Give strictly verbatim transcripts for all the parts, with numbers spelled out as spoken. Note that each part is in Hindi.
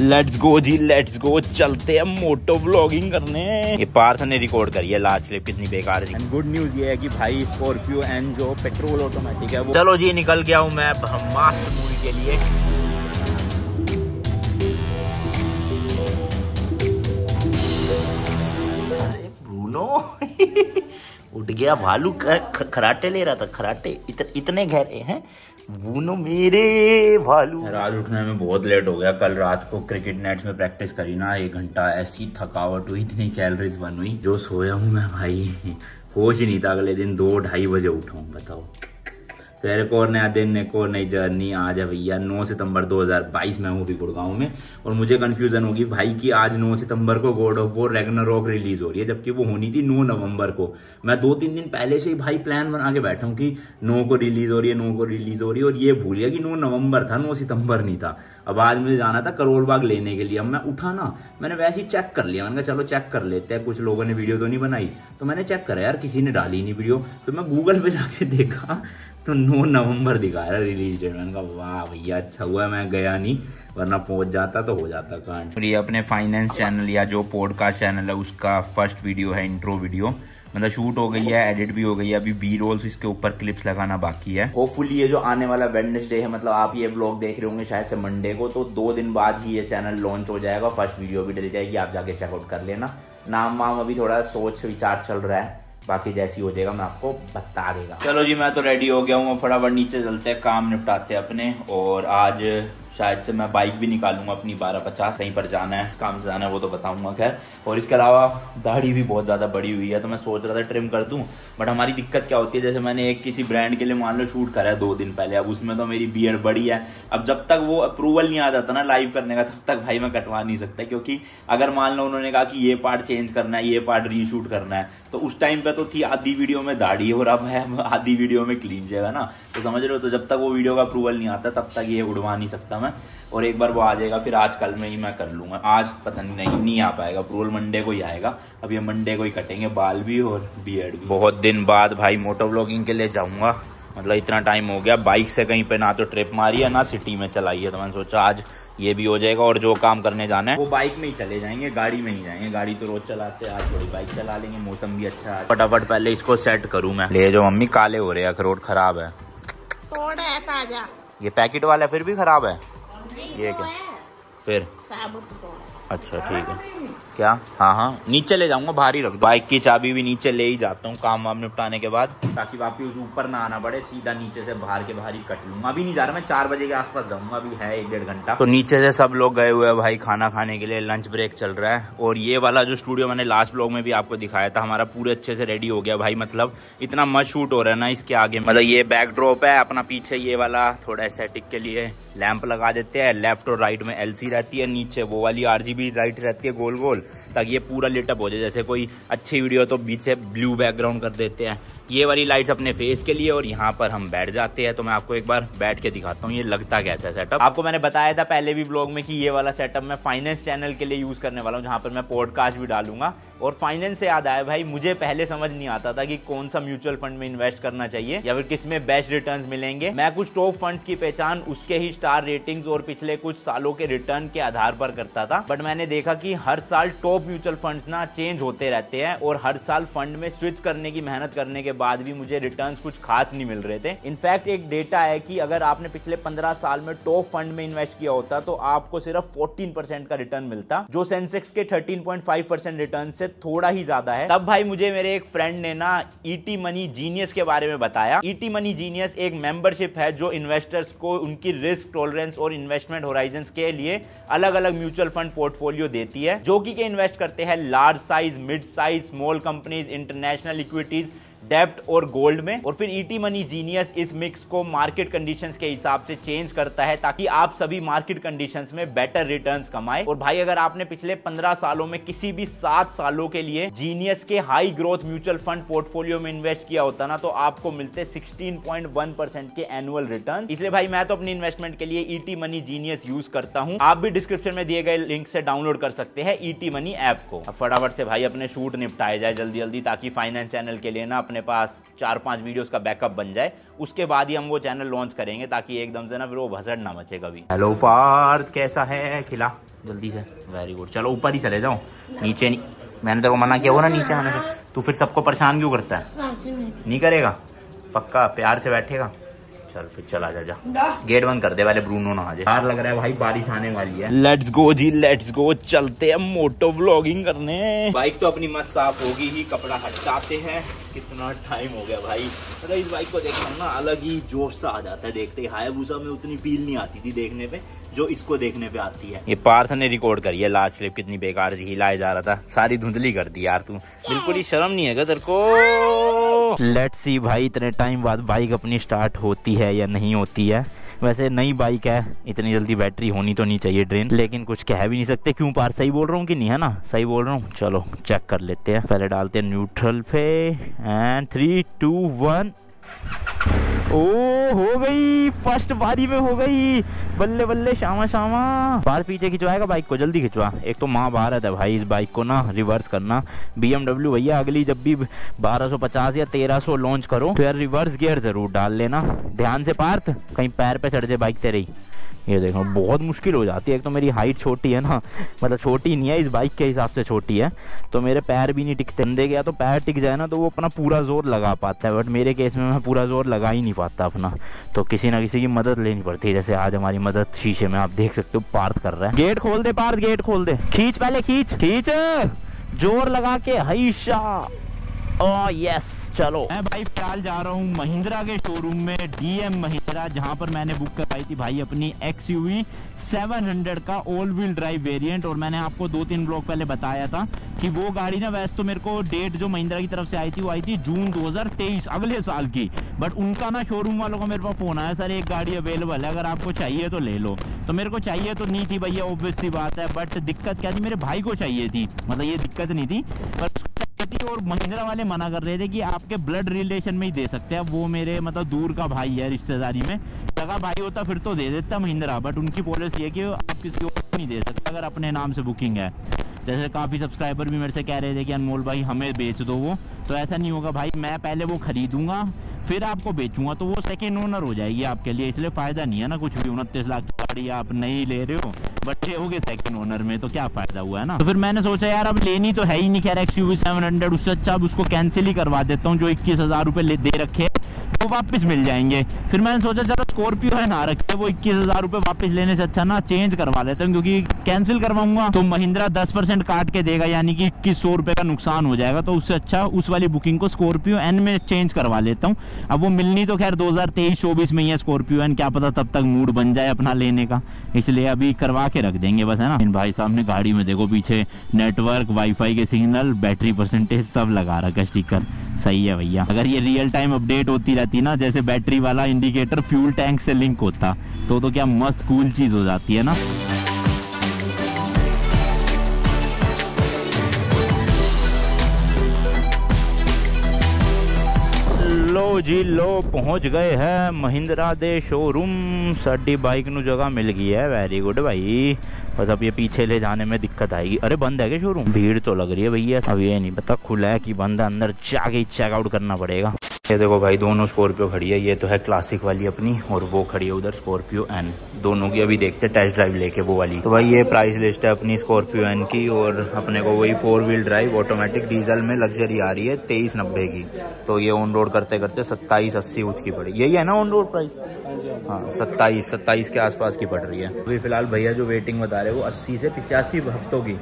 Let's go ji, let's go, चलते हैं मोटो व्लॉगिंग करने। ये पार्थ ने रिकॉर्ड करी है लास्ट क्लिप, कितनी बेकार थी। गुड न्यूज ये है कि भाई स्कॉर्पियो एन जो पेट्रोल ऑटोमेटिक है वो। चलो जी, निकल गया हूँ मैं ब्रह्मास्त्र मूवी के लिए। अरे ब्रूनो उठ गया भालू, खराटे ले रहा था, खराटे इत, इतने गहरे हैं वूनो मेरे भालू। रात उठने में बहुत लेट हो गया। कल रात को क्रिकेट नेट्स में प्रैक्टिस करी ना एक घंटा, ऐसी थकावट हुई, इतनी कैलोरीज बन हुई। जो सोया हूँ मैं भाई, होश ही नहीं था। अगले दिन दो ढाई बजे उठा हूँ, बताओ। तेरे को और नया दिन, एक और नई जर्नी। आज है भैया नौ सितंबर दो हज़ार बाईस, मैं हूँ बिगुड़ गाँव में। और मुझे कन्फ्यूजन होगी भाई कि आज नौ सितंबर को God of War Ragnarok release हो रही है, जबकि वो होनी थी नौ नवंबर को। मैं दो तीन दिन पहले से ही भाई प्लान बना के बैठा हूँ कि नौ को रिलीज हो रही है, नौ को रिलीज हो रही है। और ये भूल गया कि नौ नवंबर था, नौ सितंबर नहीं था। अब आज मुझे जाना था करोल बाग लेने के लिए। अब मैं उठा ना, मैंने वैसे ही चेक कर लिया, मैंने कहा चलो चेक कर लेते हैं, कुछ लोगों ने वीडियो तो नहीं बनाई। तो मैंने चेक करा, यार किसी ने डाली नहीं वीडियो। तो मैं गूगल पर जाके देखा तो नौ नवंबर दिखा रहा रिलीज डेट। मैंने कहा वाह भैया, अच्छा हुआ मैं गया नहीं, वरना पहुंच जाता तो हो जाता कांड। और ये अपने फाइनेंस चैनल या जो पॉडकास्ट चैनल है उसका फर्स्ट वीडियो है, इंट्रो वीडियो। मतलब शूट हो गई है, एडिट भी हो गई है, अभी बी रोल्स इसके ऊपर क्लिप्स लगाना बाकी है। होपफुली ये जो आने वाला वेडनेसडे है, मतलब आप ये ब्लॉग देख रहे होंगे शायद से मंडे को, तो दो दिन बाद ही ये चैनल लॉन्च हो जाएगा, फर्स्ट वीडियो भी डल जाएगी। आप जाके चेकआउट कर लेना। नाम वाम अभी थोड़ा सोच विचार चल रहा है, बाकी जैसी हो जाएगा मैं आपको बता देगा। चलो जी, मैं तो रेडी हो गया हूँ, फटाफट नीचे चलते हैं, काम निपटाते हैं अपने। और आज शायद से मैं बाइक भी निकालूंगा अपनी बारह पचास, कहीं पर जाना है, काम से जाना है, वो तो बताऊंगा खैर। और इसके अलावा दाढ़ी भी बहुत ज़्यादा बड़ी हुई है, तो मैं सोच रहा था ट्रिम कर दूं। बट हमारी दिक्कत क्या होती है, जैसे मैंने एक किसी ब्रांड के लिए मान लो शूट करा है दो दिन पहले, अब उसमें तो मेरी बियर्ड बड़ी है। अब जब तक वो अप्रूवल नहीं आ जाता ना लाइव करने का, तब तक भाई मैं कटवा नहीं सकता। क्योंकि अगर मान लो उन्होंने कहा कि ये पार्ट चेंज करना है, ये पार्ट रीशूट करना है, तो उस टाइम पर तो थी आधी वीडियो में दाढ़ी और अब है आधी वीडियो में क्लीन जगह ना, तो समझ रहे हो। तो जब तक वो वीडियो का अप्रूवल नहीं आता तब तक ये उड़वा नहीं सकता। और एक बार वो आ जाएगा, फिर आज कल में ही मैं कर लूंगा। आज पता नहीं नहीं, नहीं आ पाएगा, अप्रूवल मंडे को ही आएगा। अब ये मंडे को ही कटेंगे बाल भी और बियर्ड भी। बहुत दिन बाद भाई मोटो व्लॉगिंग के लिए जाऊंगा, मतलब इतना टाइम हो गया बाइक से कहीं पे ना तो ट्रिप मारी है ना सिटी में चलाई है। तो मैंने सोचा आज ये भी हो जाएगा। और जो काम करने जाना है वो बाइक में ही चले जाएंगे, गाड़ी में ही जाएंगे। गाड़ी तो रोज चलाते हैं, आज थोड़ी बाइक चला लेंगे, मौसम भी अच्छा है। फटाफट पहले इसको सेट करूँ मैं। ले जाओ मम्मी, काले हो रहे हैं, अखरोट खराब है, ये पैकेट वाला फिर भी खराब है। ये क्या फिर साबुत को? अच्छा ठीक है क्या? हाँ हाँ नीचे ले जाऊंगा, बाहर ही रख। बाइक की चाबी भी नीचे ले ही जाता हूँ काम वाम निपटाने के बाद, ताकि वापस उस ऊपर ना आना पड़े। सीधा नीचे से बाहर के बाहर ही कट लूंगा। अभी नहीं जा रहा मैं, चार बजे के आसपास जाऊंगा, अभी है एक डेढ़ घंटा। तो नीचे से सब लोग गए हुए हैं भाई खाना खाने के लिए, लंच ब्रेक चल रहा है। और ये वाला जो स्टूडियो मैंने लास्ट व्लॉग में भी आपको दिखाया था, हमारा पूरे अच्छे से रेडी हो गया भाई। मतलब इतना मस्त शूट हो रहा है ना इसके आगे, मतलब ये बैकड्रॉप है अपना, पीछे ये वाला थोड़ा एस्थेटिक के लिए लैंप लगा देते हैं। लेफ्ट और राइट में एलसी रहती है, नीचे वो वाली आरजीबी लाइट रहती है गोल गोल, ताकि ये पूरा लिटअप हो जाए। जैसे कोई अच्छी वीडियो तो बीच से ब्लू बैकग्राउंड कर देते हैं। ये वाली लाइट्स अपने फेस के लिए। और यहाँ पर हम बैठ जाते हैं, तो मैं आपको एक बार बैठ के दिखाता हूँ ये लगता कैसा है सेटअप। आपको मैंने बताया था पहले भी ब्लॉग में कि ये वाला सेटअप मैं फाइनेंस चैनल के लिए यूज़ करने वाला हूँ, जहाँ पर मैं पॉडकास्ट भी डालूंगा। और फाइनेंस से याद आया भाई, मुझे पहले समझ नहीं आता था कि कौन सा म्यूचुअल फंड में इन्वेस्ट करना चाहिए या फिर किस में बेस्ट रिटर्न मिलेंगे। मैं कुछ टॉप फंड्स की पहचान उसके ही स्टार रेटिंग्स और पिछले कुछ सालों के रिटर्न के आधार पर करता था। बट मैंने देखा कि हर साल टॉप म्यूचुअल फंड्स ना चेंज होते रहते हैं, और हर साल फंड में स्विच करने की मेहनत करने के बाद भी मुझे रिटर्न्स कुछ खास नहीं मिल रहे थे। इनफैक्ट एक डेटा है कि अगर आपने पिछले पंद्रह साल में टॉप फंड में इन्वेस्ट किया होता तो आपको सिर्फ चौदह परसेंट का रिटर्न मिलता, जो सेंसेक्स के तेरह पॉइंट पाँच परसेंट रिटर्न से थोड़ा ही ज्यादा है। तब भाई मुझे मेरे एक फ्रेंड ने ना ईटी मनी जीनियस के बारे में बताया। ईटी मनी जीनियस एक मेंबरशिप है जो इन्वेस्टर्स को उनकी रिस्क टॉलरेंस और इन्वेस्टमेंट होराइजंस के लिए अलग अलग म्यूचुअल फंड पोर्टफोलियो देती है, जो कि के इन्वेस्ट करते हैं large size, mid size, small companies, international equities, डेप्ट और गोल्ड में। और फिर ईटी मनी जीनियस इस मिक्स को मार्केट कंडीशंस के हिसाब से चेंज करता है, ताकि आप सभी मार्केट कंडीशंस में बेटर रिटर्न्स कमाएं। और भाई अगर आपने पिछले पंद्रह सालों में किसी भी सात सालों के लिए जीनियस के high growth mutual fund portfolio में इन्वेस्ट किया होता ना, तो आपको मिलते सोलह पॉइंट एक परसेंट के एनुअल रिटर्न। इसलिए भाई मैं तो अपनी इन्वेस्टमेंट के लिए ईटी मनी जीनियस यूज करता हूँ। आप भी डिस्क्रिप्शन में दिए गए लिंक से डाउनलोड कर सकते हैं ईटी मनी ऐप को। फटाफट से भाई अपने शूट निपटाए जाए जल्दी जल्दी, ताकि फाइनेंस चैनल के लिए ना अपने पास चार पांच वीडियोस का बैकअप बन जाए। उसके बाद ही हम वो चैनल लॉन्च करेंगे, ताकि एकदम से ना फिर वो भसड़ ना मचे कभी। हेलो पार्थ, कैसा है? खिला जल्दी से, वेरी गुड। चलो ऊपर ही चले जाओ, नीचे नहीं। मैंने तेरे को मना किया वो ना नीचे आने से, तू फिर सबको परेशान क्यों करता है? नहीं करेगा पक्का, प्यार से बैठेगा। चल फिर चला जा, जा। गेट बंद कर दे वाले, ब्रूनो ना आ जाए। यार लग रहा है भाई बारिश आने वाली है। Let's go ji, let's go, चलते हैं मोटो व्लॉगिंग करने। बाइक तो अपनी मस्त साफ होगी ही, कपड़ा हटाते हैं। कितना टाइम हो गया भाई, अरे इस बाइक को देखना ना अलग ही जोश सा आ जाता है देखते ही। हायाबूसा में उतनी फील नहीं आती थी देखने पे जो इसको देखने पे आती है। ये पार्थ ने रिकॉर्ड करी है लास्ट क्लिप, कितनी बेकार से हिलाया जा रहा था, सारी धुंधली कर दी यार तू, बिल्कुल ही शर्म नहीं है तेरे को। लेट्स सी भाई इतने टाइम बाद बाइक अपनी स्टार्ट होती है या नहीं होती है। वैसे नई बाइक है, इतनी जल्दी बैटरी होनी तो नहीं चाहिए ड्रेन, लेकिन कुछ कह भी नहीं सकते। क्यों पार्थ, सही बोल रहा हूँ कि नहीं? है ना, सही बोल रहा हूँ। चलो चेक कर लेते हैं, पहले डालते हैं न्यूट्रल पे, एंड थ्री टू वन। ओ हो गई, फर्स्ट बारी में हो गई, बल्ले बल्ले शामा शामा। बाहर पीछे खिंचवाएगा बाइक को, जल्दी खिंचवा। एक तो माँ भारत है भाई, इस बाइक को ना रिवर्स करना। बी एम डब्ल्यू भैया अगली जब भी बारह सौ पचास या तेरह सौ लॉन्च करो फिर रिवर्स गियर जरूर डाल लेना। ध्यान से पार्थ, कहीं पैर पे चढ़ जाए बाइक तेरे ही। ये देखो बहुत मुश्किल हो जाती है, एक तो मेरी हाइट छोटी है ना, मतलब छोटी नहीं है इस बाइक के हिसाब से छोटी है, तो मेरे पैर भी नहीं टिकते। अंधे गया तो पैर टिक जाए ना तो वो अपना पूरा जोर लगा पाता है, बट मेरे केस में मैं पूरा जोर लगा ही नहीं पाता अपना, तो किसी ना किसी की मदद लेनी पड़ती है। जैसे आज हमारी मदद शीशे में आप देख सकते हो पार्थ कर रहा है। गेट खोल दे पार्थ, गेट खोल दे, खींच पहले, खींच खींच जोर लगा के, हईशा। ओह यस, चलो मैं भाई फिलहाल जा रहा हूँ महिंद्रा के शोरूम में, डी एम महिंद्रा, जहाँ पर मैंने बुक करवाई थी भाई अपनी X U V seven hundred का ऑल व्हील ड्राइव वेरिएंट। और मैंने आपको दो तीन ब्लॉग पहले बताया था कि वो गाड़ी ना, वैसे तो मेरे को डेट जो महिंद्रा की तरफ से आई थी वो आई थी जून दो हज़ार तेईस अगले साल की, बट उनका ना शोरूम वालों का मेरे पास फ़ोन आया, सर एक गाड़ी अवेलेबल है अगर आपको चाहिए तो ले लो। तो मेरे को चाहिए तो नहीं थी भैया, ऑब्वियसली बात है, बट दिक्कत क्या थी, मेरे भाई को चाहिए थी, मतलब ये दिक्कत नहीं थी, बट और महिंद्रा वाले मना कर रहे थे कि आपके ब्लड रिलेशन में ही दे सकते हैं। वो मेरे मतलब दूर का भाई है रिश्तेदारी में, लगा भाई होता फिर तो दे देता महिंद्रा, बट उनकी पॉलिसी है कि आप किसी और नहीं दे सकते अगर अपने नाम से बुकिंग है। जैसे काफ़ी सब्सक्राइबर भी मेरे से कह रहे थे कि अनमोल भाई हमें बेच दो वो, तो ऐसा नहीं होगा भाई, मैं पहले वो खरीदूंगा फिर आपको बेचूंगा, तो वो सेकेंड ओनर हो जाएगी आपके लिए, इसलिए फ़ायदा नहीं है ना कुछ भी। उनतीस लाख की गाड़ी आप नहीं ले रहे हो, बच्चे हो गए सेकंड ओनर में, तो क्या फायदा हुआ है ना। तो फिर मैंने सोचा यार अब लेनी तो है ही नहीं, खैर X U V seven hundred, उससे अच्छा अब उसको कैंसिल ही करवा देता हूँ, जो इक्कीस हज़ार रुपये दे रखे वो वापस मिल जाएंगे। फिर मैंने सोचा चलो स्कॉर्पियो है ना रखे, वो इक्कीस हज़ार रुपये वापस लेने से अच्छा ना चेंज करवा लेता हूँ, क्योंकि कैंसिल करवाऊंगा तो महिंद्रा दस परसेंट काट के देगा, यानी कि इक्कीस सौ रुपये का नुकसान हो जाएगा, तो उससे अच्छा उस वाली बुकिंग को स्कॉर्पियो एन में चेंज करवा लेता हूँ। अब वो मिलनी तो खैर दो हज़ार तेईस चौबीस में ही है स्कॉर्पियो एन, क्या पता तब तक मूड बन जाए अपना लेने का, इसलिए अभी करवा के रख देंगे बस, है ना। इन भाई साहब ने गाड़ी में देखो पीछे नेटवर्क, वाईफाई के सिग्नल, बैटरी परसेंटेज सब लगा रखा है स्टिकर, सही है भैया। अगर ये रियल टाइम अपडेट होती रहती ना, जैसे बैटरी वाला इंडिकेटर फ्यूल टैंक से लिंक होता तो तो क्या मस्त कूल चीज हो जाती है ना। लो जी लो, पहुंच गए हैं महिंद्रा दे शोरूम, साडी बाइक नू जगह मिल गई है, वेरी गुड भाई। बस अब ये पीछे ले जाने में दिक्कत आएगी। अरे बंद है क्या शोरूम? भीड़ तो लग रही है भैया, अब ये नहीं पता खुला है कि बंद है, अंदर जाके चेकआउट करना पड़ेगा। ये देखो भाई दोनों स्कॉर्पियो खड़ी है, ये तो है क्लासिक वाली अपनी, और वो खड़ी है उधर स्कॉर्पियो एन, दोनों की अभी देखते टेस्ट ड्राइव लेके वो वाली। तो भाई ये प्राइस लिस्ट है अपनी स्कॉर्पियो एन की, और अपने को वही four wheel drive automatic diesel में लग्जरी आ रही है तेईस नब्बे की, तो ये ऑन रोड करते करते सत्ताईस अस्सी उच की पड़ी, यही है ना ऑन रोड प्राइस? हाँ सत्ताईस सत्ताईस के आसपास की पड़ रही है। अभी फिलहाल भैया जो वेटिंग बता रहे वो अस्सी से पिचासी हफ्तों की,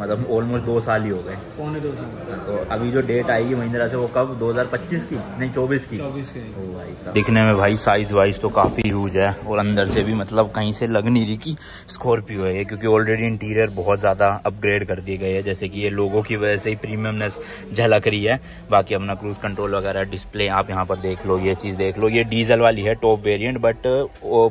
मतलब ऑलमोस्ट दो साल ही हो गए, पौने दो साल। तो अभी जो डेट आएगी महिंद्रा से वो कब, दो हजार पच्चीस की नहीं चौबीस की, चौबीस की। ओ भाई साहब, दिखने में भाई साइज वाइज तो काफी ह्यूज है, और अंदर से भी मतलब कहीं से लग नहीं रही कि स्कॉर्पियो है, क्योंकि ऑलरेडी इंटीरियर बहुत ज्यादा अपग्रेड कर दिए गए हैं, जैसे कि ये लोगों की वजह से ही प्रीमियमनेस झलक रही है। बाकी अपना क्रूज कंट्रोल वगैरह डिस्प्ले आप यहाँ पर देख लो, ये चीज देख लो, ये डीजल वाली है top variant, but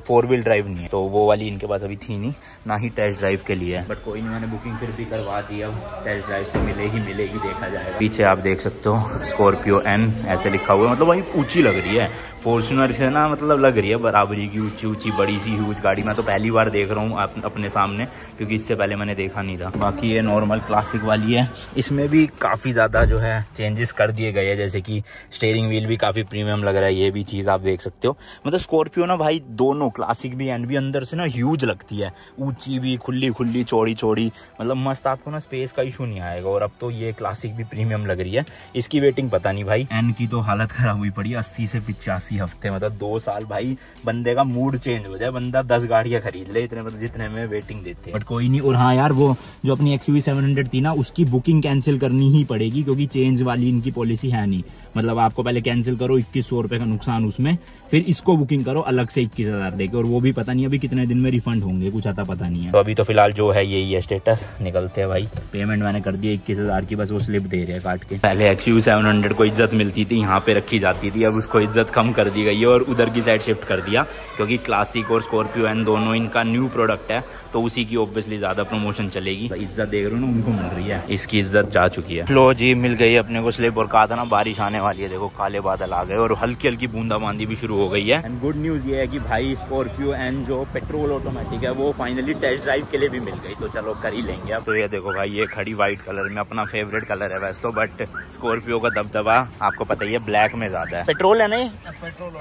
four wheel drive नहीं है, तो वो वाली इनके पास अभी थी नहीं, ना ही टेस्ट ड्राइव के लिए है, बट कोई नहीं, मैंने बुकिंग फिर भी करवा दी, अब टेस्ट ड्राइव तो मिलेगी मिलेगी, देखा जाएगा। पीछे आप देख सकते हो स्कॉर्पियो एन ऐसे लिखा हुआ हुआ, मतलब वही ऊँची लग रही है फॉर्च्यूनर से ना, मतलब लग रही है बराबरी की ऊँची ऊँची बड़ी सी ह्यूज गाड़ी। मैं तो पहली बार देख रहा हूँ अपने सामने, क्योंकि इससे पहले मैंने देखा नहीं था। बाकी ये नॉर्मल क्लासिक वाली है, इसमें भी काफ़ी ज़्यादा जो है चेंजेस कर दिए गए हैं, जैसे कि स्टेयरिंग व्हील भी काफ़ी प्रीमियम लग रहा है, ये भी चीज़ आप देख सकते हो। मतलब स्कॉर्पियो ना भाई दोनों क्लासिक भी एंड भी अंदर से ना ह्यूज लगती है, ऊँची भी, खुली खुली, चौड़ी चौड़ी, मतलब मस्त, आपको ना स्पेस का इशू नहीं आएगा। और अब तो ये क्लासिक भी प्रीमियम लग रही है, इसकी वेटिंग पता नहीं भाई। एन की तो हालत खराब हुई पड़ी है, अस्सी से पिचासी हफ्ते, मतलब दो साल भाई बंदे का मूड चेंज हो जाए, बंदा दस गाड़ियाँ खरीद ले इतने, मतलब जितने में वेटिंग देते हैं, बट कोई नहीं। और हाँ यार, वो जो अपनी एक्सयूवी सेवन हंड्रेड थी ना, उसकी बुकिंग कैंसिल करनी ही पड़ेगी, क्योंकि चेंज वाली इनकी पॉलिसी है नहीं, मतलब आपको पहले कैंसिल करो इक्कीस सौ रुपये का नुकसान उसमें, फिर इसको बुकिंग करो अलग से इक्कीस हज़ार देके, और वो भी पता नहीं अभी कितने दिन में रिफंड होंगे, कुछ आता पता नहीं है। तो अभी तो फिलहाल जो है यही है स्टेटस, निकलते हैं भाई। पेमेंट मैंने कर दिया इक्कीस हज़ार की, बस वो स्लिप दे रहे हैं काट के। पहले एक्सयूवी सेवन हंड्रेड को इज्जत मिलती थी, यहाँ पे रखी जाती थी, अब उसको इज्जत कम कर दी गई है और उधर की साइड शिफ्ट कर दिया, क्योंकि क्लासिक और स्कॉर्पियो एन दोनों इनका न्यू प्रोडक्ट है, तो उसी की ऑब्वियसली ज़्यादा प्रमोशन चलेगी। इज्जत देख रहे हो ना, उनको मिल रही है, इसकी इज्जत जा चुकी है। लो जी, मिल गई अपने को स्लिप, और कहा था ना बारिश आने वाली है, देखो काले बादल आ गए और हल्की हल्की बूंदाबांदी भी शुरू हो गई है। एंड गुड न्यूज़ ये है कि भाई स्कॉर्पियो एन जो पेट्रोल ऑटोमेटिक है, वो फाइनली टेस्ट ड्राइव के लिए भी मिल गई, तो चलो कर ही लेंगे अब। तो ये देखो भाई, ये खड़ी व्हाइट कलर में, अपना फेवरेट कलर है वैसे तो, बट स्कॉर्पियो का दबदबा आपको पता ही है ब्लैक में ज्यादा है। पेट्रोल है नहीं, पेट्रोल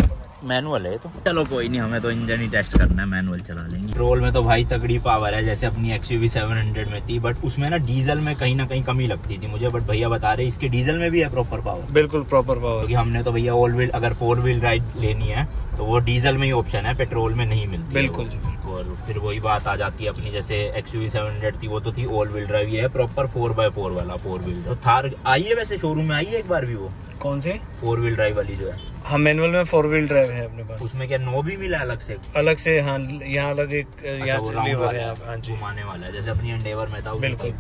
मैनुअल है, तो चलो कोई नहीं, हमें तो इंजन ही टेस्ट करना है, मैनुअल चला लेंगे। पेट्रोल में तो भाई तगड़ी पावर है, जैसे अपनी एक्सयूवी सेवन हंड्रेड में थी, बट उसमें ना डीजल में कहीं ना कहीं कमी लगती थी मुझे, बट भैया बता रहे इसके डीजल में भी है प्रॉपर पावर। बिल्कुल प्रॉपर पावर, क्योंकि हमने तो भैया ऑल व्हील, अगर फोर व्हील राइड लेनी है तो वो डीजल में ही ऑप्शन है, पेट्रोल में नहीं मिलती। बिल्कुल बिल्कुल। और फिर वही बात आ जाती है अपनी, जैसे एक्सयूवी सेवन हंड्रेड थी वो तो थी ऑल व्हील ड्राइव, ये है प्रॉपर फोर बाय फोर वाला फोर व्हील। तो थार आई है वैसे शोरूम में, आई है एक बार भी वो, कौन से फोर व्हील ड्राइव वाली जो है? हाँ, मैनुअल में फोर व्हील ड्राइव है अपने पास। उसमें क्या नो भी मिला अलग से? अलग से हाँ, यहाँ अलग एक घुमाने वाला है, जैसे अपनी एंडेवर में था। बिल्कुल,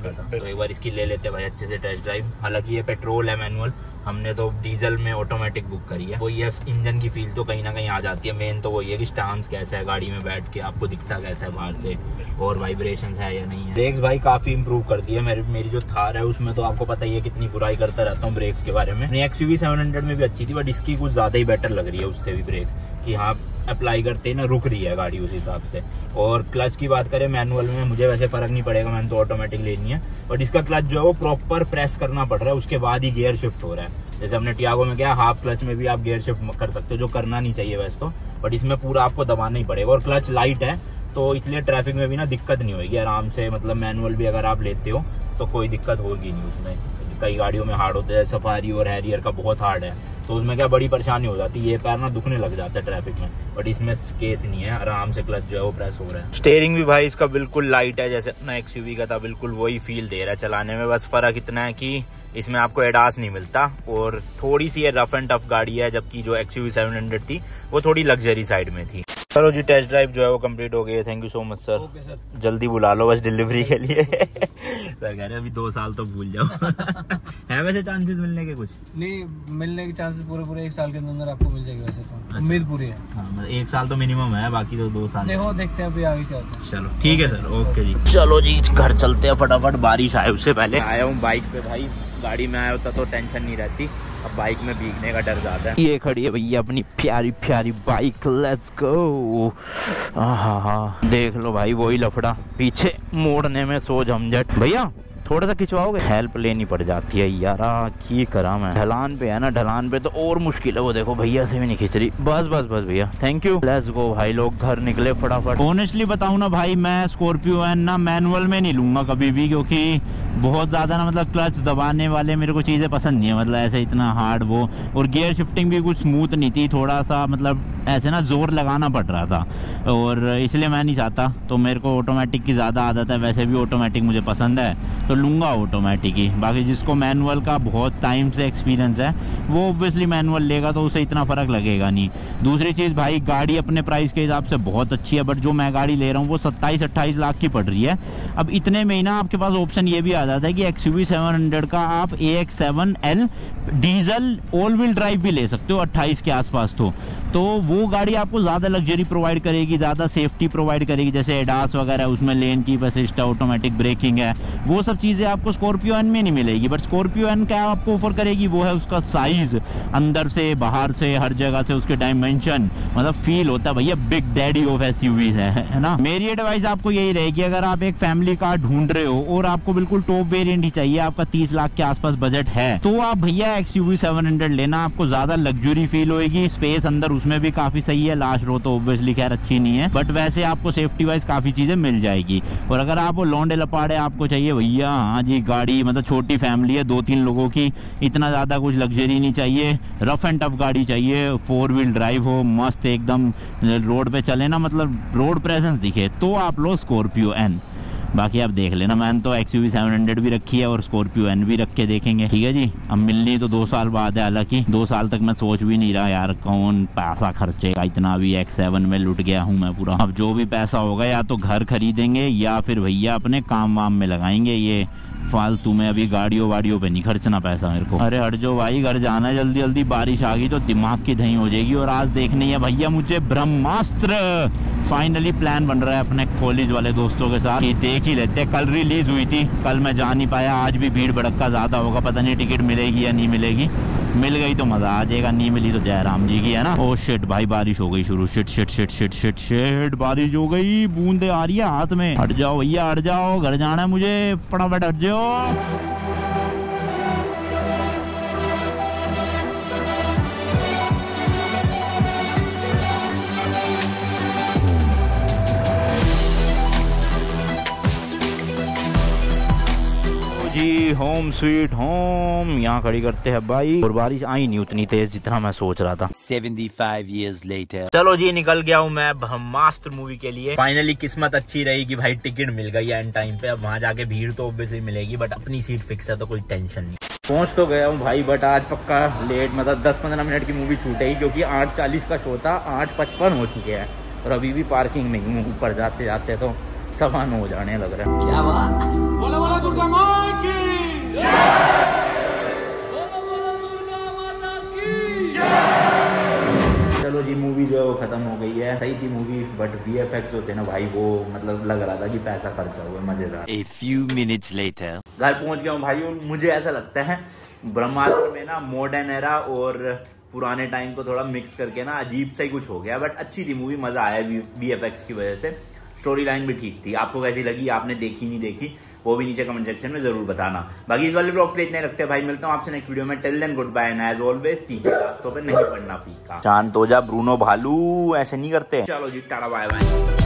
तो एक बार इसकी ले लेते भाई अच्छे से टेस्ट ड्राइव। हालांकि ये पेट्रोल है, मैनुअल, हमने तो डीजल में ऑटोमेटिक बुक करी है। वो ये इंजन की फील तो कहीं ना कहीं आ जाती है, मेन तो वो ये कि स्टांस कैसा है गाड़ी में बैठ के, आपको दिखता कैसा है बाहर से, और वाइब्रेशन है या नहीं है। ब्रेक्स भाई काफ़ी इंप्रूव कर दी है, मेरी मेरी जो थार है उसमें तो आपको पता ही है कितनी बुराई करता रहता हूँ ब्रेक्स के बारे में। एक्सयूवी सेवन हंड्रेड में भी अच्छी थी, बट इसकी कुछ ज़्यादा ही बेटर लग रही है उससे भी ब्रेक्स, कि हाँ अप्लाई करते हैं ना रुक रही है गाड़ी उस हिसाब से। और क्लच की बात करें, मैनुअल में मुझे वैसे फ़र्क नहीं पड़ेगा, मैंने तो ऑटोमेटिक लेनी है, और इसका क्लच जो है वो प्रॉपर प्रेस करना पड़ रहा है, उसके बाद ही गियर शिफ्ट हो रहा है। जैसे हमने टियागो में क्या, हाफ क्लच में भी आप गियर शिफ्ट कर सकते हो, जो करना नहीं चाहिए वैसे तो, बट इसमें पूरा आपको दबाना ही पड़ेगा। और क्लच लाइट है तो इसलिए ट्रैफिक में भी ना दिक्कत नहीं होगी आराम से, मतलब मैनुअल भी अगर आप लेते हो तो कोई दिक्कत होगी नहीं उसमें। कई गाड़ियों में हार्ड होता है, सफारी और हैरियर का बहुत हार्ड है, तो उसमें क्या बड़ी परेशानी हो जाती है, ये पैर ना दुखने लग जाता है ट्रैफिक में, बट इसमें केस नहीं है, आराम से क्लच जो है वो प्रेस हो रहा है। स्टेयरिंग भी भाई इसका बिल्कुल लाइट है, जैसे अपना एक्सयूवी का था, बिल्कुल वही फील दे रहा है चलाने में। बस फर्क इतना है कि इसमें आपको एडास नहीं मिलता, और थोड़ी सी ये रफ एंड टफ गाड़ी है, जबकि जो एक्सयूवी सेवन हंड्रेड थी वो थोड़ी लग्जरी साइड में थी। चलो जी, टेस्ट ड्राइव जो है वो कंप्लीट हो गई है। Thank you so much sir. Okay sir, जल्दी बुला लो बस डिलीवरी के लिए। सर कह रहे अभी दो साल तो भूल जाओ। है वैसे चांसेस मिलने के? कुछ नहीं, मिलने के चांसेस पूरे पूरे एक साल के अंदर आपको मिल जाएगी वैसे तो। अच्छा। उम्मीद पूरी है। हाँ, एक साल तो मिनिमम है, बाकी तो दो साल देखो, देखते हैं अभी आगे क्या होता है। चलो ठीक है सर, ओके जी। चलो जी, घर चलते हैं फटाफट, बारिश आए उससे पहले। आया हूँ बाइक पे भाई, गाड़ी में आया होता तो टेंशन नहीं रहती, अब बाइक में भीगने का डर ज्यादा है। ये खड़ी है भैया अपनी प्यारी प्यारी बाइक, लेट्स गो। आहा हा, देख लो भाई वही लफड़ा, पीछे मोड़ने में सो झमझट। भैया थोड़ा सा खिंचवाओगे? हेल्प लेनी पड़ जाती है यारा, की करा मैं। ढलान पे है ना, ढलान पे तो और मुश्किल है। वो देखो भैया से भी नहीं खिंच रही। बस बस बस भैया, थैंक यू, लेट्स गो भाई। लोग घर निकले फटाफट। ऑनेस्टली बताऊं ना भाई, मैं स्कॉर्पियो एन ना मैनुअल में नहीं लूंगा कभी भी, क्योंकि बहुत ज़्यादा ना मतलब क्लच दबाने वाले मेरे को चीज़ें पसंद नहीं है, मतलब ऐसे इतना हार्ड वो। और गियर शिफ्टिंग भी कुछ स्मूथ नहीं थी, थोड़ा सा मतलब ऐसे ना जोर लगाना पड़ रहा था, और इसलिए मैं नहीं चाहता। तो मेरे को ऑटोमेटिक की ज़्यादा आदत है, वैसे भी ऑटोमेटिक मुझे पसंद है तो लूँगा ऑटोमेटिक ही। बाकी जिसको मैनुअल का बहुत टाइम से एक्सपीरियंस है वो ऑब्वियसली मैनुअल लेगा, तो उसे इतना फ़र्क लगेगा नहीं। दूसरी चीज़ भाई, गाड़ी अपने प्राइस के हिसाब से बहुत अच्छी है, बट जो मैं गाड़ी ले रहा हूँ वो सत्ताईस अट्ठाईस लाख की पड़ रही है। अब इतने में ही ना आपके पास ऑप्शन ये भी आ जाता है कि एक्सयूवी सेवन हंड्रेड का आप A X seven L diesel all wheel drive भी ले सकते हो अट्ठाईस के आसपास। तो तो वो गाड़ी आपको ज़्यादा लग्जरी प्रोवाइड करेगी, ज़्यादा सेफ्टी प्रोवाइड करेगी, जैसे एडास वगैरह उसमें लेन कीप असिस्ट है, ऑटोमेटिक ब्रेकिंग है, वो सब चीज़ें आपको स्कॉर्पियो एन में नहीं मिलेगी। बट स्कॉर्पियो एन क्या आपको ऑफर करेगी वो है उसका साइज़, अंदर से बाहर से हर जगह से उसके डायमेंशन, मतलब फील होता है भैया बिग डैडी ऑफ एसयूवीज है, है ना। मेरी एडवाइस आपको यही रहेगी, अगर आप एक फैमिली कार ढूंढ रहे हो और आपको बिल्कुल टॉप वेरियंट ही चाहिए, आपका तीस लाख के आसपास बजट है, तो आप भैया एक्सयूवी सेवन हंड्रेड लेना, आपको ज़्यादा लग्जरी फील होगी, स्पेस अंदर उसमें भी काफी सही है, लास्ट रो तो ऑब्वियसली खैर अच्छी नहीं है, बट वैसे आपको सेफ्टी वाइज काफी चीजें मिल जाएगी। और अगर आप वो लौंडे लपाड़े आपको चाहिए भैया, हाँ जी गाड़ी मतलब छोटी फैमिली है, दो तीन लोगों की, इतना ज्यादा कुछ लग्जरी नहीं चाहिए, रफ एंड टफ गाड़ी चाहिए, फोर व्हील ड्राइव हो, मस्त एकदम रोड पे चले ना, मतलब रोड प्रेजेंस दिखे, तो आप लो स्कॉर्पियो एन। बाकी आप देख लेना, मैंने तो एक्सयूवी सेवन हंड्रेड भी रखी है और स्कॉर्पियो एन भी रख के देखेंगे, ठीक है जी। अब मिलनी तो दो साल बाद है, हालांकि दो साल तक मैं सोच भी नहीं रहा यार कौन पैसा खर्चेगा इतना, अभी एक्स सेवन में लुट गया हूँ मैं पूरा। अब जो भी पैसा होगा या तो घर खरीदेंगे या फिर भैया अपने काम वाम में लगाएंगे, ये फालतू में अभी गाड़ियों वाड़ियों पे नहीं खर्चना पैसा मेरे को। अरे हट जाओ भाई, घर जाना है जल्दी जल्दी, बारिश आ गई तो दिमाग की धहीं हो जाएगी। और आज देखनी है भैया मुझे ब्रह्मास्त्र, फाइनली प्लान बन रहा है अपने कॉलेज वाले दोस्तों के साथ कि देख ही लेते हैं। कल रिलीज हुई थी, कल मैं जा नहीं पाया, आज भी भीड़ भड़क्का ज़्यादा होगा, पता नहीं टिकट मिलेगी या नहीं मिलेगी, मिल गई तो मज़ा आ जाएगा, नहीं मिली तो जयराम जी की, है ना। ओ शिट भाई बारिश हो गई शुरू, shit shit shit shit shit shit बारिश हो गई, बूंदे आ रही है हाथ में। हट जाओ भैया हट जाओ, घर जाना है मुझे, फटाफट हट जाओ। जी होम स्वीट होम यहाँ खड़ी करते हैं भाई, और बारिश आई नहीं उतनी तेज जितना मैं सोच रहा था। पचहत्तर इयर्स लेटर। चलो जी निकल गया हूँ मैं ब्रह्मास्त्र मूवी के लिए, फाइनली किस्मत अच्छी रही कि भाई टिकट मिल गई एंड टाइम पे। अब वहाँ जाके भीड़ तो ऑब्वियसली मिलेगी, बट अपनी सीट फिक्स है तो कोई टेंशन नहीं। पहुँच तो गया हूँ भाई, बट आज पक्का लेट, मतलब दस पंद्रह मिनट की मूवी छूटेगी, क्योंकि आठ चालीस का शो था, आठ पचपन हो चुके हैं और अभी भी पार्किंग नहीं हूँ, ऊपर जाते जाते तो सवा नौ हो जाने लग रहा है। क्या बात, बोला बोला दुर्गा माँ की जय, बोला बोला दुर्गा माता की जय। चलो जी मूवी जो है वो खत्म हो गई है, सही थी मूवी, बट वीएफएक्स होते ना भाई, वो मतलब लग रहा था कि पैसा खर्चा हुआ, मजेदार। A few minutes later घर पहुंच गया हूँ भाई, और मुझे ऐसा लगता है ब्रह्मास्त्र में ना मॉडर्न एरा और पुराने टाइम को थोड़ा मिक्स करके ना अजीब सा ही कुछ हो गया, बट अच्छी थी मूवी, मजा आया वीएफएक्स की वजह से, स्टोरी लाइन भी ठीक थी। आपको कैसी लगी, आपने देखी नहीं देखी, वो भी नीचे कमेंट सेक्शन में जरूर बताना। बाकी इस वाले ब्लॉग पे इतने रखते हैं भाई, मिलता हूँ आपसे नेक्स्ट वीडियो में, till then good bye, and as always तीखे रास्तों पे नहीं पड़ना फीका। चांद तोजा ब्रूनो भालू ऐसे नहीं करते। चलो जी टाटा बाय बाय।